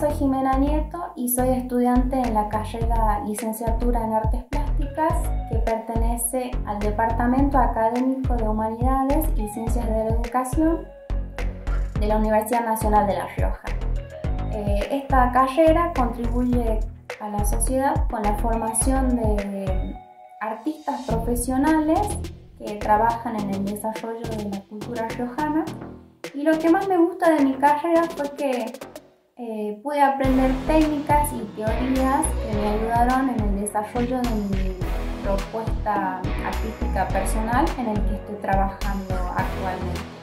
soy Jimena Nieto y soy estudiante de la carrera Licenciatura en Artes Plásticas, que pertenece al Departamento Académico de Humanidades y Ciencias de la Educación de la Universidad Nacional de La Rioja. Esta carrera contribuye a la sociedad con la formación de artistas profesionales que trabajan en el desarrollo de la cultura riojana. Y lo que más me gusta de mi carrera fue que pude aprender técnicas y teorías que me ayudaron en el desarrollo de mi propuesta artística personal en el que estoy trabajando actualmente.